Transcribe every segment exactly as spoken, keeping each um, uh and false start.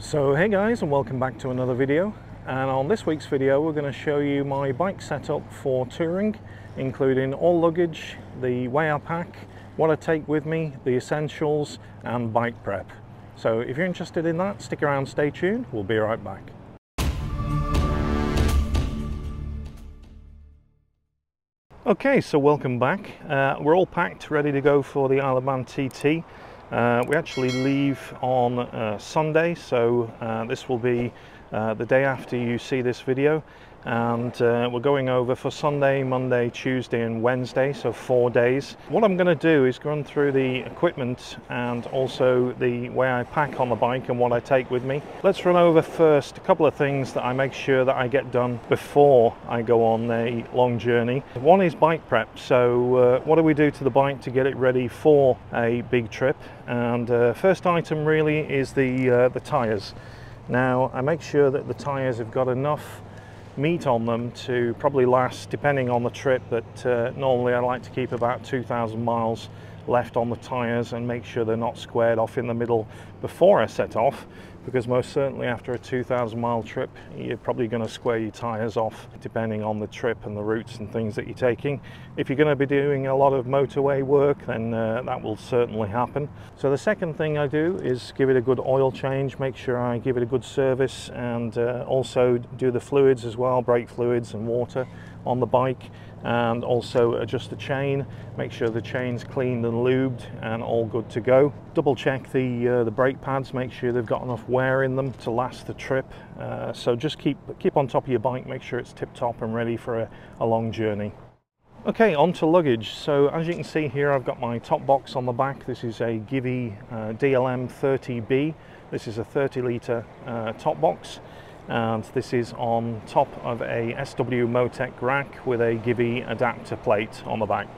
So hey guys, and welcome back to another video. And on this week's video we're going to show you my bike setup for touring, including all luggage, the way I pack, what I take with me, the essentials and bike prep. So if you're interested in that, stick around, stay tuned, we'll be right back. Okay, so welcome back. Uh, we're all packed, ready to go for the Isle of Man T T. Uh, we actually leave on uh, Sunday, so uh, this will be uh, the day after you see this video, and uh, we're going over for Sunday, Monday, Tuesday and Wednesday, so four days. What I'm going to do is run through the equipment and also the way I pack on the bike and what I take with me. Let's run over first a couple of things that I make sure that I get done before I go on a long journey. One is bike prep, so uh, what do we do to the bike to get it ready for a big trip? And uh, first item really is the, uh, the tyres. Now I make sure that the tyres have got enough meat on them to probably last, depending on the trip, but uh, normally I like to keep about two thousand miles left on the tyres and make sure they're not squared off in the middle before I set off, because most certainly after a two thousand mile trip you're probably going to square your tyres off depending on the trip and the routes and things that you're taking. If you're going to be doing a lot of motorway work, then uh, that will certainly happen. So the second thing I do is give it a good oil change, make sure I give it a good service, and uh, also do the fluids as well, brake fluids and water on the bike, and also adjust the chain, make sure the chain's cleaned and lubed and all good to go. Double check the uh, the brake pads, make sure they've got enough wear in them to last the trip. Uh, so just keep keep on top of your bike, make sure it's tip top and ready for a, a long journey. Okay, on to luggage. So as you can see here, I've got my top box on the back. This is a Givi uh, D L M thirty B. This is a thirty litre uh, top box, and this is on top of a S W Motech rack with a Givi adapter plate on the back.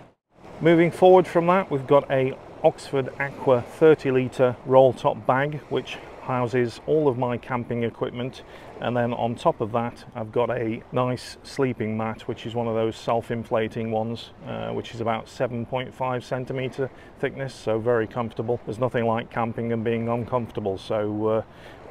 Moving forward from that, we've got a Oxford Aqua thirty litre roll top bag which houses all of my camping equipment, and then on top of that I've got a nice sleeping mat, which is one of those self-inflating ones, uh, which is about seven point five centimetre thickness, so very comfortable. There's nothing like camping and being uncomfortable, so uh,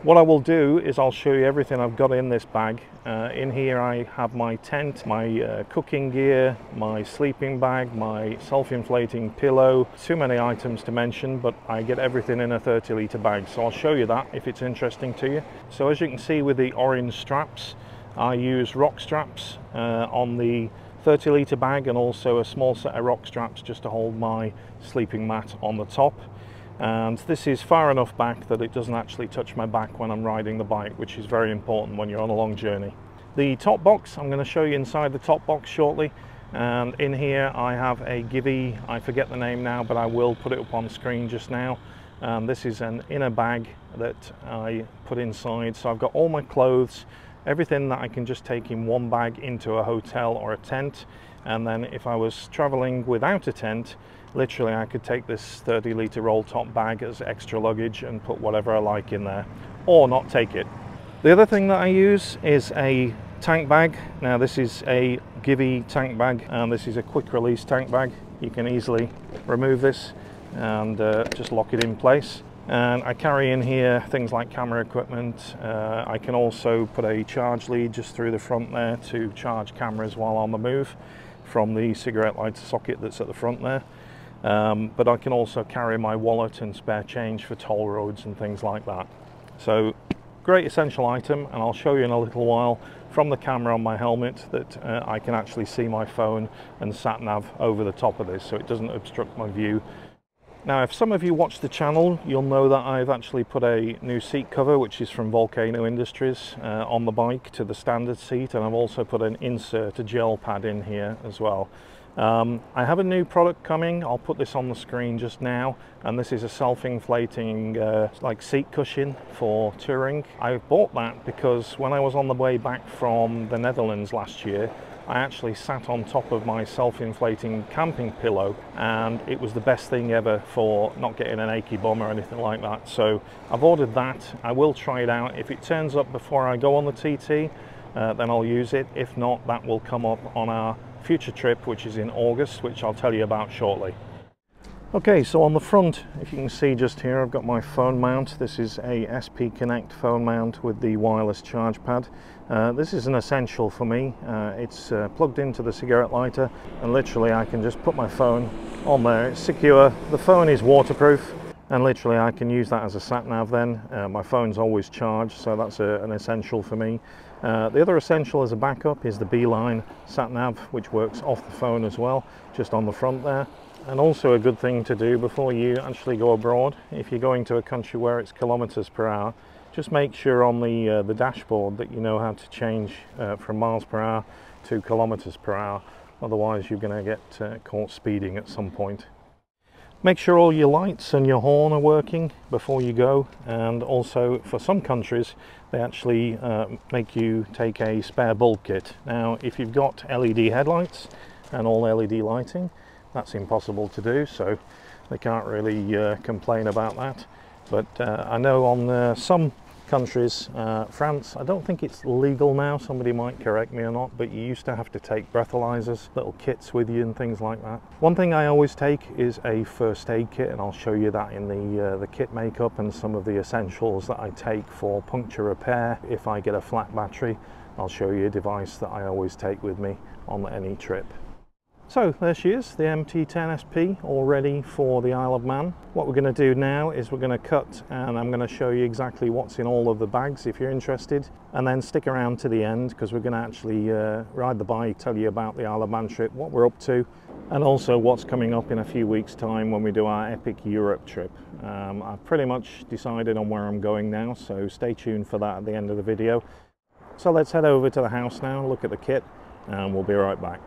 what I will do is I'll show you everything I've got in this bag. Uh, in here I have my tent, my uh, cooking gear, my sleeping bag, my self-inflating pillow. Too many items to mention, but I get everything in a thirty litre bag, so I'll show you that if it's interesting to you. So as you can see with the orange straps, I use rock straps uh, on the thirty litre bag, and also a small set of rock straps just to hold my sleeping mat on the top. And this is far enough back that it doesn't actually touch my back when I'm riding the bike, which is very important when you're on a long journey. The top box, I'm going to show you inside the top box shortly, and in here I have a Givi, I forget the name now, but I will put it up on screen just now. Um, this is an inner bag that I put inside, so I've got all my clothes, everything that I can just take in one bag into a hotel or a tent, and then if I was traveling without a tent, literally I could take this thirty litre roll top bag as extra luggage and put whatever I like in there, or not take it. The other thing that I use is a tank bag. Now this is a Givi tank bag, and this is a quick release tank bag. You can easily remove this and uh, just lock it in place. And I carry in here things like camera equipment. Uh, I can also put a charge lead just through the front there to charge cameras while on the move from the cigarette lighter socket that's at the front there. Um, but I can also carry my wallet and spare change for toll roads and things like that. So great essential item, and I'll show you in a little while from the camera on my helmet that uh, I can actually see my phone and sat nav over the top of this, so it doesn't obstruct my view. Now if some of you watch the channel, you'll know that I've actually put a new seat cover, which is from Volcano Industries, uh, on the bike to the standard seat, and I've also put an insert, a gel pad in here as well. Um, I have a new product coming, I'll put this on the screen just now, and this is a self-inflating uh, like seat cushion for touring. I bought that because when I was on the way back from the Netherlands last year, I actually sat on top of my self-inflating camping pillow, and it was the best thing ever for not getting an achy bum or anything like that. So I've ordered that. I will try it out. If it turns up before I go on the T T, uh, then I'll use it. If not, that will come up on our future trip, which is in August, which I'll tell you about shortly. Okay, so on the front, if you can see just here, I've got my phone mount. This is a S P Connect phone mount with the wireless charge pad. Uh, this is an essential for me. Uh, it's uh, plugged into the cigarette lighter, and literally I can just put my phone on there. It's secure. The phone is waterproof, and literally I can use that as a sat nav then. Uh, my phone's always charged, so that's a, an essential for me. Uh, the other essential as a backup is the Beeline sat nav, which works off the phone as well, just on the front there. And also a good thing to do before you actually go abroad, if you're going to a country where it's kilometers per hour, just make sure on the uh, the dashboard that you know how to change uh, from miles per hour to kilometers per hour. Otherwise you're going to get uh, caught speeding at some point. Make sure all your lights and your horn are working before you go, and also for some countries they actually uh, make you take a spare bulb kit. Now if you've got L E D headlights and all L E D lighting, that's impossible to do, so they can't really uh, complain about that. But uh, I know on uh, some countries, uh, France, I don't think it's legal now, somebody might correct me or not, but you used to have to take breathalyzers, little kits with you and things like that. One thing I always take is a first aid kit, and I'll show you that in the, uh, the kit makeup and some of the essentials that I take for puncture repair. If I get a flat battery, I'll show you a device that I always take with me on any trip. So there she is, the M T ten S P, all ready for the Isle of Man. What we're going to do now is we're going to cut, and I'm going to show you exactly what's in all of the bags if you're interested. And then stick around to the end, because we're going to actually uh, ride the bike, tell you about the Isle of Man trip, what we're up to, and also what's coming up in a few weeks' time when we do our epic Europe trip. Um, I've pretty much decided on where I'm going now, so stay tuned for that at the end of the video. So let's head over to the house now, look at the kit, and we'll be right back.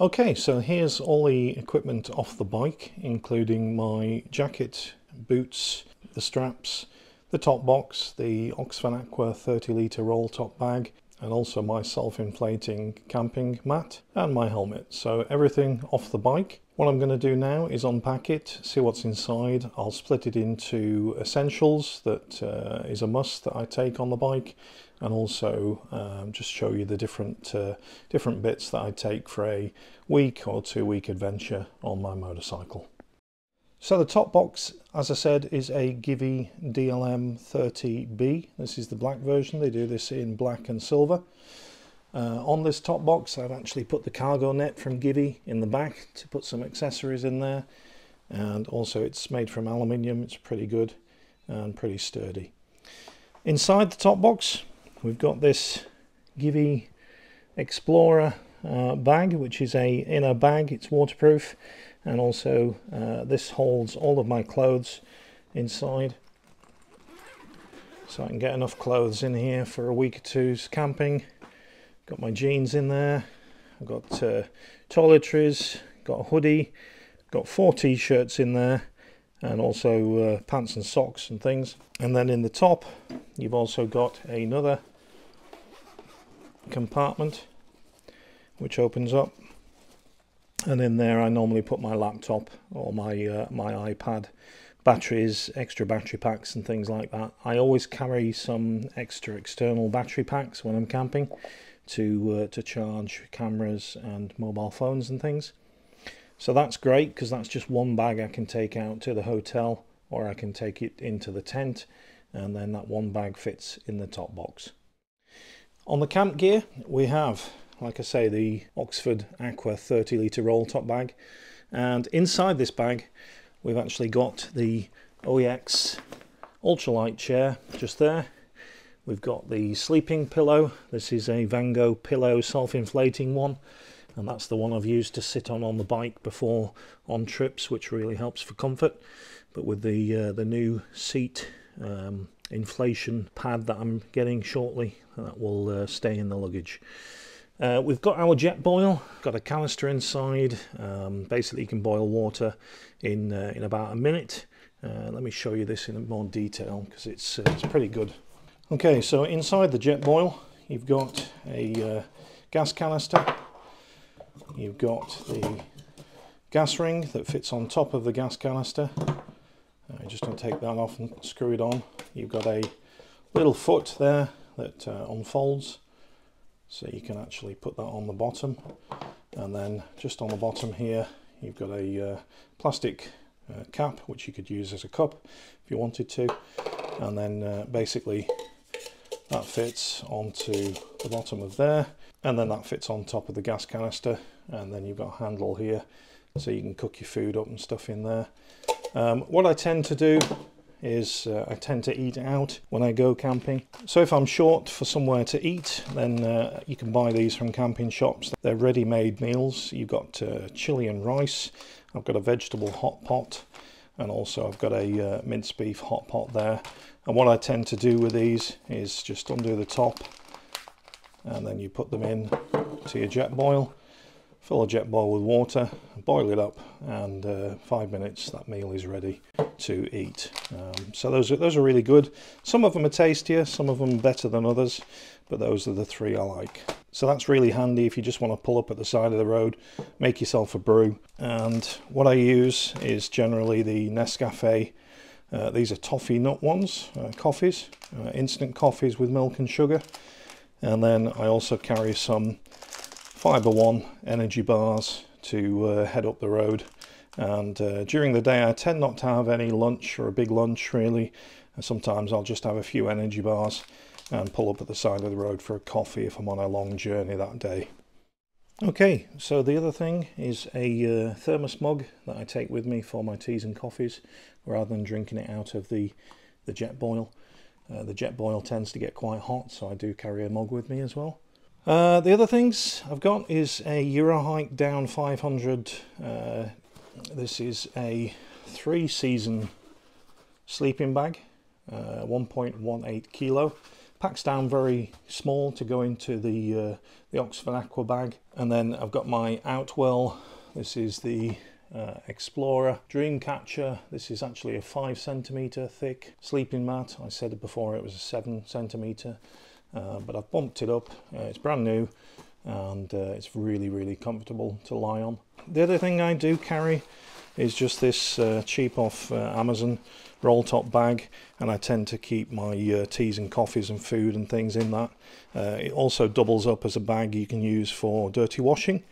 Okay, so here's all the equipment off the bike, including my jacket, boots, the straps, the top box, the Oxford Aqua thirty litre roll top bag, and also my self-inflating camping mat and my helmet. So everything off the bike. What I'm going to do now is unpack it, see what's inside. I'll split it into essentials that uh, is a must that I take on the bike, and also um, just show you the different uh, different bits that I take for a week or two week adventure on my motorcycle. So the top box, as I said, is a Givi D L M thirty B. This is the black version. They do this in black and silver. Uh, on this top box I've actually put the cargo net from Givi in the back to put some accessories in there, and also it's made from aluminium. It's pretty good and pretty sturdy. Inside the top box we've got this Givi Explorer uh, bag, which is a inner bag. It's waterproof, and also uh, this holds all of my clothes inside, so I can get enough clothes in here for a week or two's camping. Got my jeans in there, I've got uh, toiletries, got a hoodie, got four t-shirts in there, and also uh, pants and socks and things. And then in the top you've also got another compartment which opens up, and in there I normally put my laptop or my uh, my iPad, batteries, extra battery packs and things like that. I always carry some extra external battery packs when I'm camping to uh, to charge cameras and mobile phones and things. So that's great, because that's just one bag I can take out to the hotel, or I can take it into the tent, and then that one bag fits in the top box. On the camp gear we have, like I say, the Oxford Aqua thirty litre roll top bag, and inside this bag we've actually got the O E X ultralight chair just there. We've got the sleeping pillow. This is a Vango pillow, self-inflating one, and that's the one I've used to sit on on the bike before on trips, which really helps for comfort. But with the uh, the new seat um, inflation pad that I'm getting shortly, that will uh, stay in the luggage. Uh, we've got our jet boil, got a canister inside. Um, basically you can boil water in, uh, in about a minute. Uh, let me show you this in more detail, because it's, uh, it's pretty good. Okay, so inside the jet boil you've got a uh, gas canister, you've got the gas ring that fits on top of the gas canister. I'm just going to take that off and screw it on. You've got a little foot there that uh, unfolds, so you can actually put that on the bottom, and then just on the bottom here you've got a uh, plastic uh, cap, which you could use as a cup if you wanted to, and then uh, basically that fits onto the bottom of there, and then that fits on top of the gas canister, and then you've got a handle here so you can cook your food up and stuff in there. Um, what I tend to do is uh, I tend to eat out when I go camping. So if I'm short for somewhere to eat, then uh, you can buy these from camping shops. They're ready-made meals. You've got uh, chili and rice. I've got a vegetable hot pot, and also I've got a uh, minced beef hot pot there. And what I tend to do with these is just undo the top, and then you put them in to your jet boil. Fill a jet boil with water, boil it up, and uh, five minutes that meal is ready to eat. Um, so those are, those are really good. Some of them are tastier, some of them better than others, but those are the three I like. So that's really handy if you just want to pull up at the side of the road, make yourself a brew. And what I use is generally the Nescafe. Uh, these are toffee nut ones, uh, coffees, uh, instant coffees with milk and sugar. And then I also carry some Fiber One energy bars to uh, head up the road, and uh, during the day I tend not to have any lunch or a big lunch really, and sometimes I'll just have a few energy bars and pull up at the side of the road for a coffee if I'm on a long journey that day. Okay, so the other thing is a uh, thermos mug that I take with me for my teas and coffees rather than drinking it out of the, the jet boil. Uh, the jet boil tends to get quite hot, so I do carry a mug with me as well. Uh, the other things I've got is a Eurohike down five hundred. Uh, this is a three season sleeping bag, uh, one point one eight kilo. Packs down very small to go into the, uh, the Oxford Aqua bag. And then I've got my Outwell. This is the uh, Explorer Dreamcatcher. This is actually a five centimeter thick sleeping mat. I said it before, it was a seven centimeter. Uh, but I've bumped it up, uh, it's brand new, and uh, it's really really comfortable to lie on. The other thing I do carry is just this uh, cheap off uh, Amazon roll top bag, and I tend to keep my uh, teas and coffees and food and things in that. Uh, it also doubles up as a bag you can use for dirty washing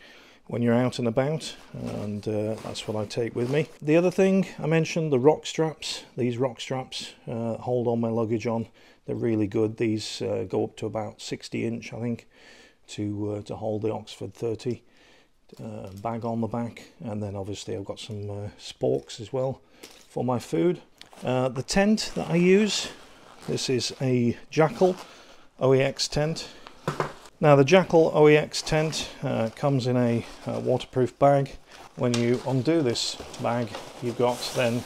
when you're out and about, and uh, that's what I take with me. The other thing I mentioned, the rock straps. These rock straps uh, hold all my luggage on. They're really good. These uh, go up to about sixty inch, I think, to uh, to hold the Oxford thirty uh, bag on the back. And then obviously I've got some uh, sporks as well for my food. Uh, the tent that I use, this is a Jackal O E X tent. Now the Jackal O E X tent uh, comes in a uh, waterproof bag. When you undo this bag, you've got then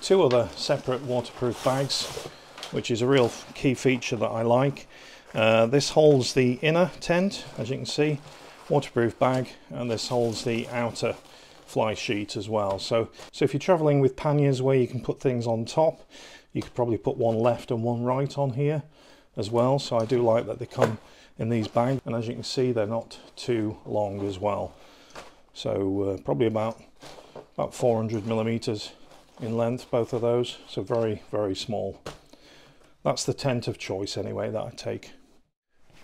two other separate waterproof bags, which is a real key feature that I like. Uh, this holds the inner tent, as you can see, waterproof bag, and this holds the outer fly sheet as well. So, so if you're traveling with panniers where you can put things on top, you could probably put one left and one right on here as well. So I do like that they come in these bags, and as you can see they're not too long as well, so uh, probably about about four hundred millimeters in length, both of those, so very very small. That's the tent of choice anyway that I take.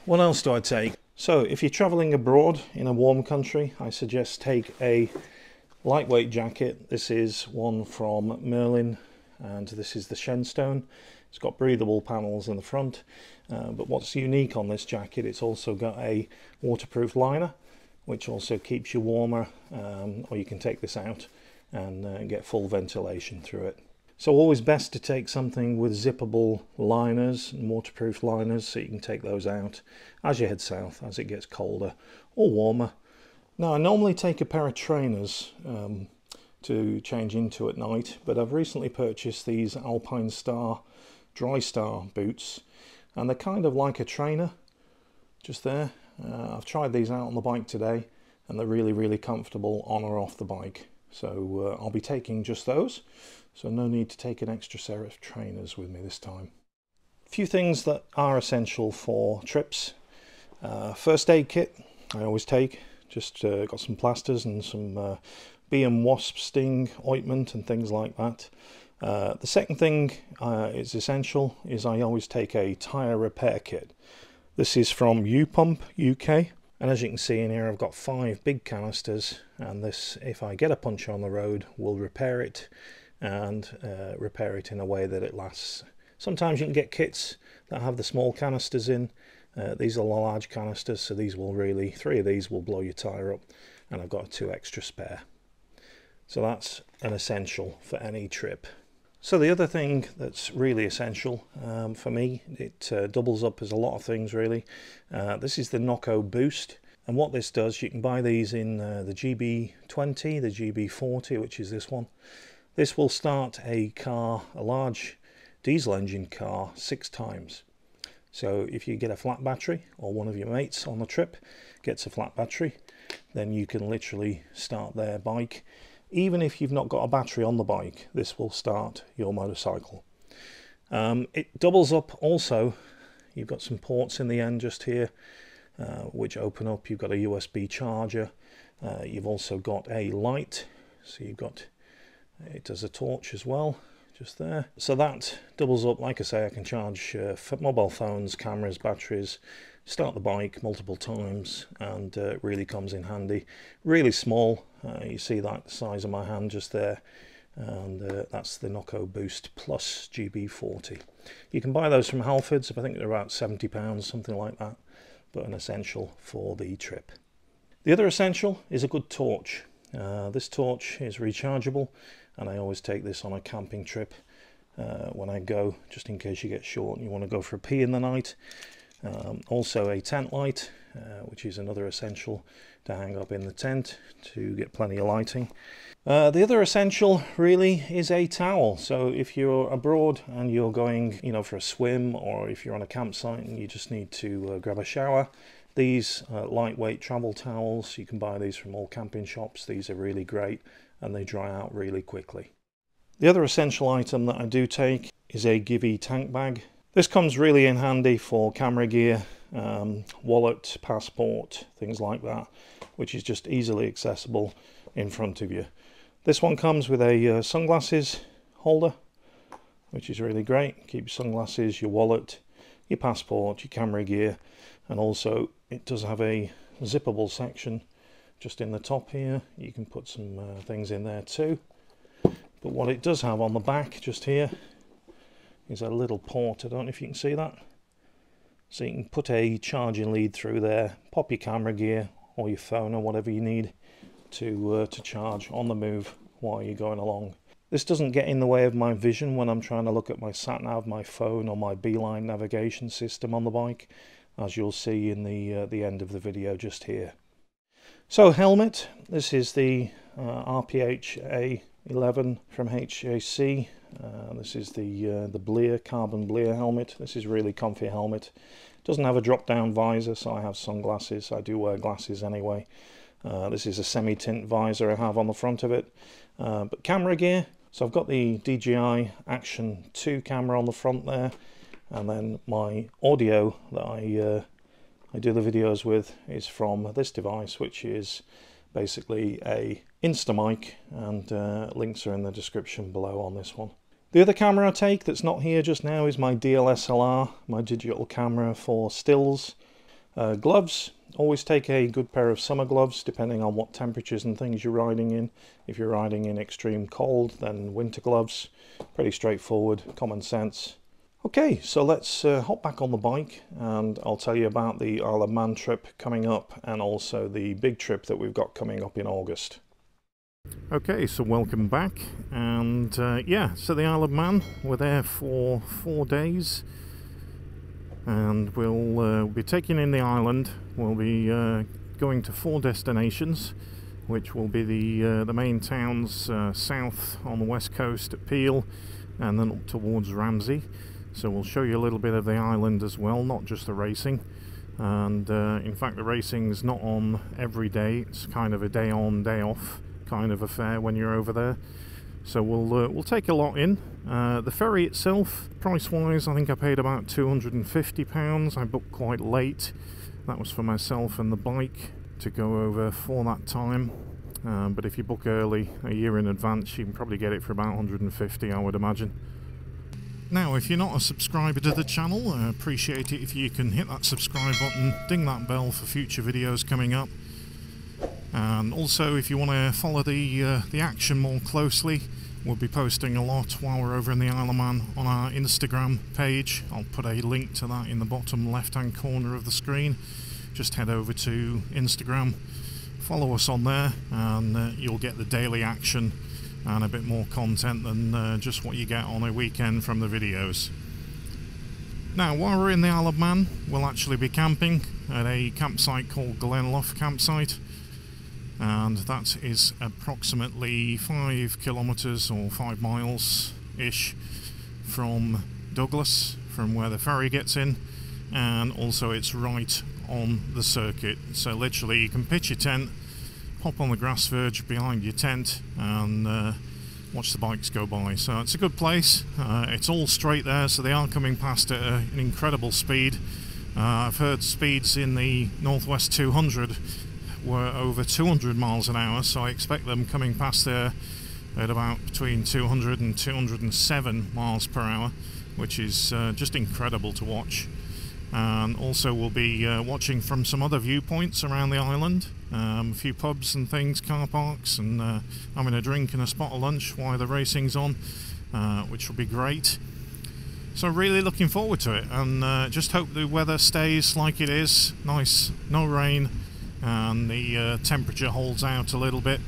What else do I take? So if you're traveling abroad in a warm country, I suggest take a lightweight jacket. This is one from Merlin, and this is the Shenstone. It's got breathable panels in the front, uh, but what's unique on this jacket, it's also got a waterproof liner, which also keeps you warmer, um, or you can take this out and uh, get full ventilation through it. So always best to take something with zippable liners and waterproof liners, so you can take those out as you head south, as it gets colder or warmer. Now I normally take a pair of trainers um, to change into at night, but I've recently purchased these Alpine Star Dry Star boots, and they're kind of like a trainer just there. uh, I've tried these out on the bike today, and they're really really comfortable on or off the bike, so uh, I'll be taking just those, so no need to take an extra set of trainers with me this time. A few things that are essential for trips. Uh, first aid kit I always take, just uh, got some plasters and some uh, bee and wasp sting ointment and things like that. Uh, the second thing uh, is essential is I always take a tyre repair kit. This is from U-Pump U K, and as you can see in here I've got five big canisters, and this, if I get a puncture on the road, will repair it and uh, repair it in a way that it lasts. Sometimes you can get kits that have the small canisters in. Uh, these are the large canisters, so these will really, three of these will blow your tyre up, and I've got two extra spare. So that's an essential for any trip. So the other thing that's really essential um, for me, it uh, doubles up as a lot of things really. Uh, this is the Noco Boost, and what this does, you can buy these in uh, the G B twenty, the G B forty, which is this one. This will start a car, a large diesel engine car, six times. So if you get a flat battery, or one of your mates on the trip gets a flat battery, then you can literally start their bike. Even if you've not got a battery on the bike, this will start your motorcycle. Um, it doubles up also. You've got some ports in the end just here, uh, which open up. You've got a U S B charger. Uh, you've also got a light. So you've got, it does a torch as well, just there. So that doubles up. Like I say, I can charge uh, mobile phones, cameras, batteries, start the bike multiple times, and uh, really comes in handy. Really small. Uh, you see that the size of my hand just there, and uh, that's the Noco Boost Plus G B forty. You can buy those from Halfords. I think they're about seventy pounds, something like that, but an essential for the trip. The other essential is a good torch. Uh, this torch is rechargeable, and I always take this on a camping trip uh, when I go, just in case you get short and you want to go for a pee in the night. Um, also a tent light, uh, which is another essential to hang up in the tent to get plenty of lighting. Uh, the other essential really is a towel. So if you're abroad and you're going, you know, for a swim, or if you're on a campsite and you just need to uh, grab a shower, these uh, lightweight travel towels, you can buy these from all camping shops. These are really great, and they dry out really quickly. The other essential item that I do take is a Givi tank bag. This comes really in handy for camera gear, um, wallet, passport, things like that, which is just easily accessible in front of you. This one comes with a uh, sunglasses holder, which is really great. Keep your sunglasses, your wallet, your passport, your camera gear, and also it does have a zippable section just in the top here. You can put some uh, things in there too. But what it does have on the back just here is a little port. I don't know if you can see that. So you can put a charging lead through there, pop your camera gear or your phone or whatever you need to uh, to charge on the move while you're going along. This doesn't get in the way of my vision when I'm trying to look at my sat nav, my phone, or my Beeline navigation system on the bike, as you'll see in the uh, the end of the video just here. So helmet. This is the uh, R P H A eleven from H A C. Uh, this is the uh, the Blear, carbon Blear helmet. This is really comfy helmet. Doesn't have a drop down visor, so I have sunglasses. I do wear glasses anyway. Uh, this is a semi-tint visor I have on the front of it. Uh, but camera gear, so I've got the D J I Action two camera on the front there, and then my audio that I uh, I do the videos with is from this device, which is basically a Instamic, and uh, links are in the description below on this one. The other camera I take that's not here just now is my D S L R, my digital camera for stills. Uh, gloves, always take a good pair of summer gloves depending on what temperatures and things you're riding in. If you're riding in extreme cold, then winter gloves. Pretty straightforward, common sense. Okay, so let's uh, hop back on the bike, and I'll tell you about the Isle of Man trip coming up, and also the big trip that we've got coming up in August. Okay, so welcome back, and uh, yeah, so the Isle of Man, we're there for four days, and we'll uh, be taking in the island. We'll be uh, going to four destinations, which will be the, uh, the main towns uh, south on the west coast at Peel, and then up towards Ramsey. So we'll show you a little bit of the island as well, not just the racing. And uh, in fact, the racing's not on every day. It's kind of a day on, day off kind of affair when you're over there. So we'll uh, we'll take a lot in. Uh, the ferry itself, price-wise, I think I paid about two hundred and fifty pounds. I booked quite late. That was for myself and the bike to go over for that time. Um, but if you book early, a year in advance, you can probably get it for about one hundred and fifty, I would imagine. Now, if you're not a subscriber to the channel, I appreciate it if you can hit that subscribe button, ding that bell for future videos coming up. And also, if you want to follow the uh, the action more closely, We'll be posting a lot while we're over in the Isle of Man on our Instagram page. I'll put a link to that in the bottom left-hand corner of the screen. Just head over to Instagram, follow us on there, and uh, you'll get the daily action and a bit more content than uh, just what you get on a weekend from the videos. Now, while we're in the Isle of Man, we'll actually be camping at a campsite called Glenlough Campsite. And that is approximately five kilometers or five miles ish from Douglas, from where the ferry gets in, and also it's right on the circuit. So literally you can pitch your tent, hop on the grass verge behind your tent, and uh, watch the bikes go by. So it's a good place. Uh, it's all straight there, so they are coming past at a, an incredible speed. Uh, I've heard speeds in the Northwest two hundred were over two hundred miles an hour, so I expect them coming past there at about between two hundred and two hundred seven miles per hour, which is uh, just incredible to watch. And also we'll be uh, watching from some other viewpoints around the island, um, a few pubs and things, car parks, and uh, having a drink and a spot of lunch while the racing's on, uh, which will be great. So really looking forward to it, and uh, just hope the weather stays like it is, nice, no rain, and the uh, temperature holds out a little bit.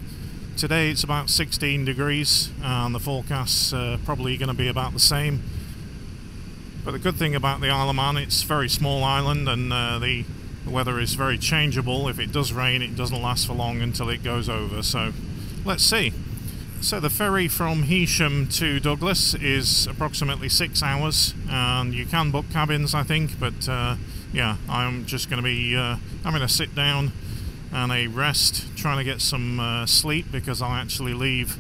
Today it's about sixteen degrees, and the forecast's uh, probably going to be about the same. But the good thing about the Isle of Man, it's a very small island, and uh, the weather is very changeable. If it does rain, it doesn't last for long until it goes over, so let's see. So the ferry from Heysham to Douglas is approximately six hours, and you can book cabins, I think, but uh, yeah, I'm just going to be uh, having a sit down and a rest, trying to get some uh, sleep, because I actually leave,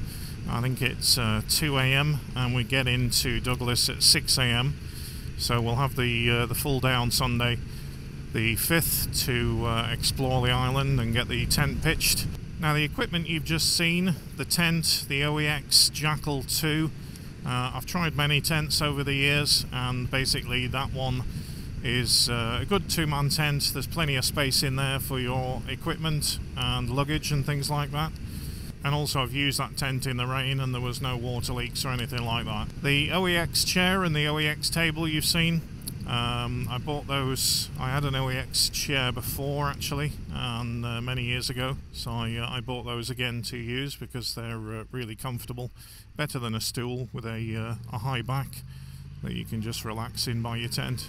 I think it's uh, two A M and we get into Douglas at six A M So we'll have the uh, the full day on Sunday the fifth to uh, explore the island and get the tent pitched. Now the equipment you've just seen, the tent, the O E X Jackal two, uh, I've tried many tents over the years, and basically that one is uh, a good two-man tent. There's plenty of space in there for your equipment and luggage and things like that. And also I've used that tent in the rain and there was no water leaks or anything like that. The O E X chair and the O E X table you've seen, um, I bought those. I had an O E X chair before actually, and uh, many years ago, so I, uh, I bought those again to use because they're uh, really comfortable, better than a stool with a, uh, a high back that you can just relax in by your tent.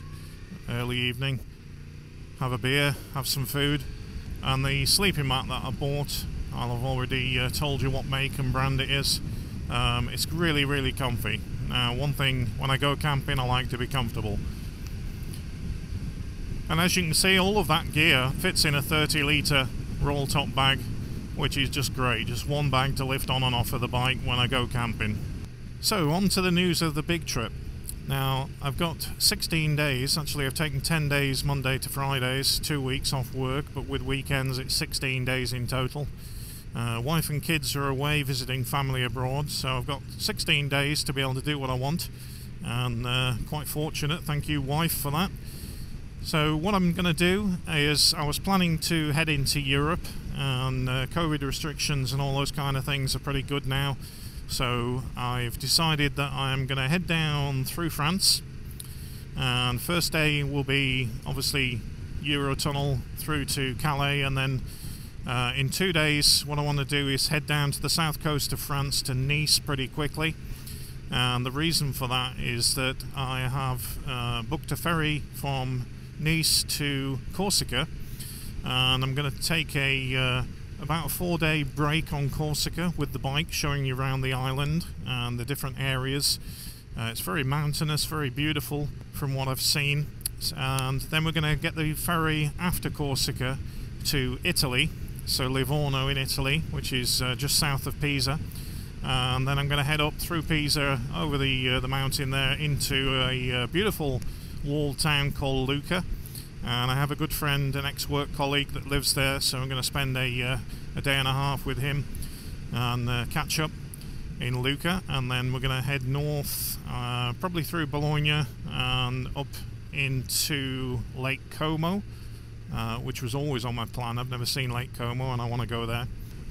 Early evening, have a beer, have some food. And the sleeping mat that I bought, I'll have already uh, told you what make and brand it is. Um, it's really really comfy. Now one thing, when I go camping I like to be comfortable, and as you can see all of that gear fits in a thirty litre roll top bag, which is just great, just one bag to lift on and off of the bike when I go camping. So on to the news of the big trip. Now, I've got sixteen days, actually I've taken ten days Monday to Fridays, two weeks off work, but with weekends it's sixteen days in total. Uh, wife and kids are away visiting family abroad, so I've got sixteen days to be able to do what I want, and uh, quite fortunate, thank you wife for that. So what I'm going to do is, I was planning to head into Europe, and uh, COVID restrictions and all those kind of things are pretty good now. So I've decided that I'm going to head down through France, and first day will be obviously Eurotunnel through to Calais, and then uh, in two days what I want to do is head down to the south coast of France to Nice pretty quickly. And the reason for that is that I have uh, booked a ferry from Nice to Corsica, and I'm going to take a uh, about a four day break on Corsica with the bike, showing you around the island and the different areas. Uh, it's very mountainous, very beautiful from what I've seen. And then we're going to get the ferry after Corsica to Italy, so Livorno in Italy, which is uh, just south of Pisa. And then I'm going to head up through Pisa, over the, uh, the mountain there, into a uh, beautiful walled town called Lucca. And I have a good friend, an ex-work colleague that lives there, so I'm going to spend a, uh, a day and a half with him and uh, catch up in Lucca. And then we're going to head north, uh, probably through Bologna and up into Lake Como, uh, which was always on my plan. I've never seen Lake Como and I want to go there.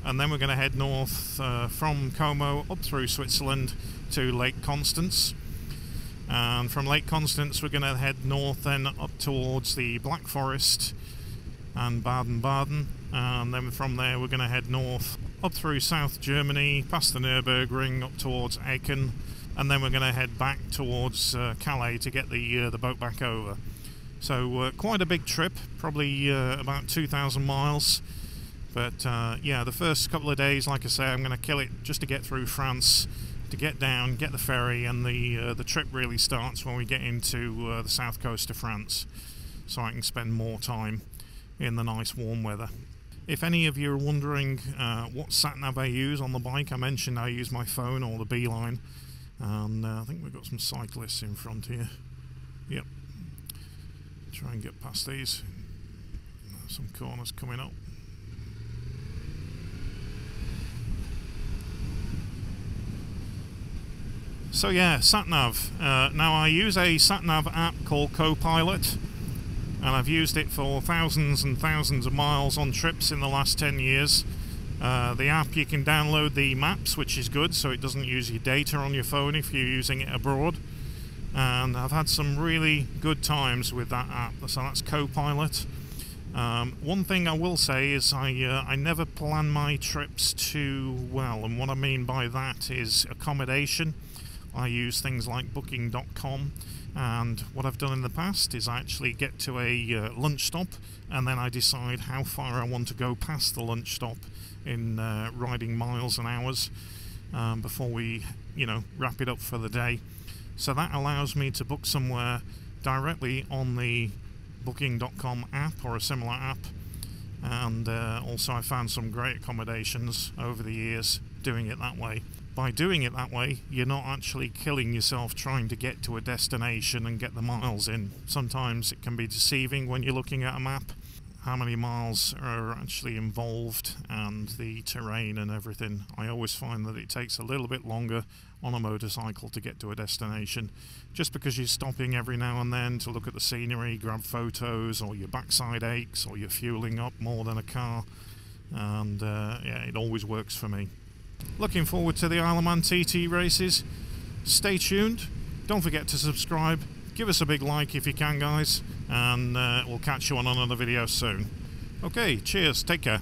and then we're going to head north uh, from Como up through Switzerland to Lake Constance, and from Lake Constance we're going to head north then up towards the Black Forest and Baden-Baden, and then from there we're going to head north up through South Germany, past the Nürburgring, up towards Aachen, and then we're going to head back towards uh, Calais to get the uh, the boat back over. So uh, quite a big trip, probably uh, about two thousand miles, but uh, yeah, the first couple of days, like I say, I'm going to kill it just to get through France, to get down, get the ferry, and the uh, the trip really starts when we get into uh, the south coast of France, so I can spend more time in the nice warm weather. If any of you are wondering uh, what sat-nav I use on the bike, I mentioned I use my phone or the Beeline, and uh, I think we've got some cyclists in front here. Yep. Try and get past these. Some corners coming up. So yeah, sat-nav. Uh, now I use a sat-nav app called Copilot, and I've used it for thousands and thousands of miles on trips in the last ten years. Uh, the app, you can download the maps, which is good, so it doesn't use your data on your phone if you're using it abroad. And I've had some really good times with that app, so that's Copilot. Um, one thing I will say is I, uh, I never plan my trips too well, and what I mean by that is accommodation. I use things like booking dot com, and what I've done in the past is I actually get to a uh, lunch stop, and then I decide how far I want to go past the lunch stop in uh, riding miles and hours um, before we, you know, wrap it up for the day. So that allows me to book somewhere directly on the booking dot com app or a similar app, and uh, also I found some great accommodations over the years doing it that way. By doing it that way, you're not actually killing yourself trying to get to a destination and get the miles in. Sometimes it can be deceiving when you're looking at a map, how many miles are actually involved and the terrain and everything. I always find that it takes a little bit longer on a motorcycle to get to a destination, just because you're stopping every now and then to look at the scenery, grab photos, or your backside aches, or you're fueling up more than a car, and uh, yeah, it always works for me. Looking forward to the Isle of Man T T races. Stay tuned, don't forget to subscribe, give us a big like if you can, guys, and uh, we'll catch you on another video soon. Okay, cheers, take care.